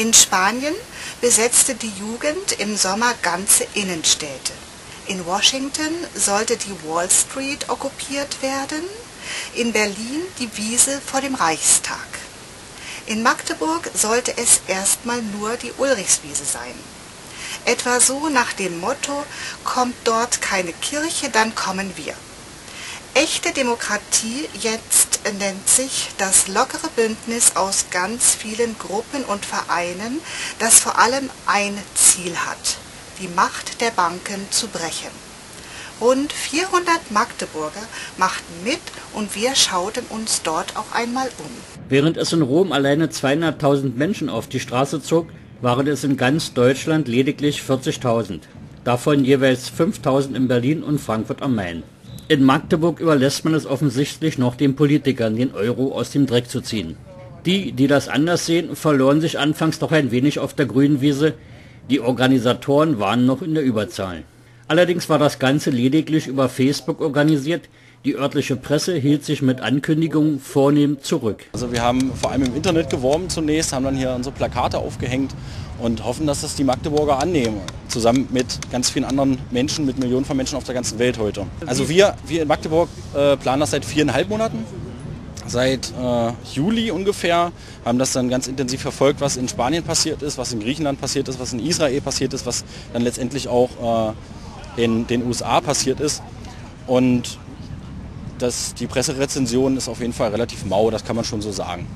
In Spanien besetzte die Jugend im Sommer ganze Innenstädte. In Washington sollte die Wall Street okkupiert werden, in Berlin die Wiese vor dem Reichstag. In Magdeburg sollte es erstmal nur die Ulrichswiese sein. Etwa so nach dem Motto, kommt dort keine Kirche, dann kommen wir. Echte Demokratie jetzt nennt sich das lockere Bündnis aus ganz vielen Gruppen und Vereinen, das vor allem ein Ziel hat: die Macht der Banken zu brechen. Rund 400 Magdeburger machten mit und wir schauten uns dort auch einmal um. Während es in Rom alleine 2.500 Menschen auf die Straße zog, waren es in ganz Deutschland lediglich 40.000. Davon jeweils 5.000 in Berlin und Frankfurt am Main. In Magdeburg überlässt man es offensichtlich noch den Politikern, den Euro aus dem Dreck zu ziehen. Die, die das anders sehen, verloren sich anfangs noch ein wenig auf der grünen Wiese. Die Organisatoren waren noch in der Überzahl. Allerdings war das Ganze lediglich über Facebook organisiert. Die örtliche Presse hielt sich mit Ankündigungen vornehm zurück. Also wir haben vor allem im Internet geworben zunächst, haben dann hier unsere Plakate aufgehängt und hoffen, dass das die Magdeburger annehmen. Zusammen mit ganz vielen anderen Menschen, mit Millionen von Menschen auf der ganzen Welt heute. Also wir in Magdeburg planen das seit 4,5 Monaten. Seit Juli ungefähr haben das dann ganz intensiv verfolgt, was in Spanien passiert ist, was in Griechenland passiert ist, was in Israel passiert ist, was dann letztendlich auch in den USA passiert ist. Und die Presserezension ist auf jeden Fall relativ mau, das kann man schon so sagen.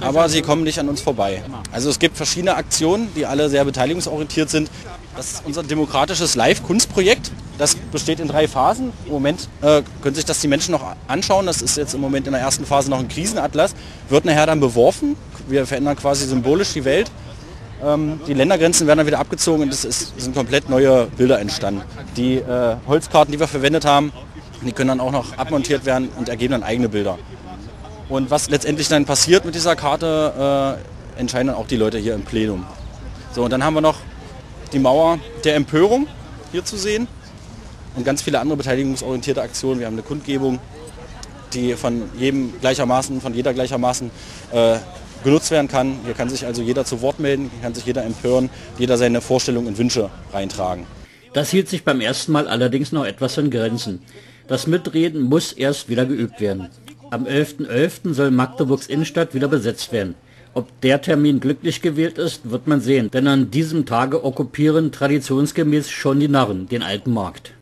Aber sie kommen nicht an uns vorbei. Also es gibt verschiedene Aktionen, die alle sehr beteiligungsorientiert sind. Das ist unser demokratisches Live-Kunstprojekt. Das besteht in 3 Phasen. Im Moment können sich das die Menschen noch anschauen. Das ist jetzt im Moment in der ersten Phase noch ein Krisenatlas. Wird nachher dann beworfen. Wir verändern quasi symbolisch die Welt. Die Ländergrenzen werden dann wieder abgezogen und es sind komplett neue Bilder entstanden. Die Holzkarten, die wir verwendet haben, die können dann auch noch abmontiert werden und ergeben dann eigene Bilder. Und was letztendlich dann passiert mit dieser Karte, entscheiden dann auch die Leute hier im Plenum. So, und dann haben wir noch die Mauer der Empörung hier zu sehen und ganz viele andere beteiligungsorientierte Aktionen. Wir haben eine Kundgebung, die von jeder gleichermaßen genutzt werden kann. Hier kann sich also jeder zu Wort melden, hier kann sich jeder empören, jeder seine Vorstellungen und Wünsche reintragen. Das hielt sich beim ersten Mal allerdings noch etwas an Grenzen. Das Mitreden muss erst wieder geübt werden. Am 11.11. soll Magdeburgs Innenstadt wieder besetzt werden. Ob der Termin glücklich gewählt ist, wird man sehen, denn an diesem Tage okkupieren traditionsgemäß schon die Narren den alten Markt.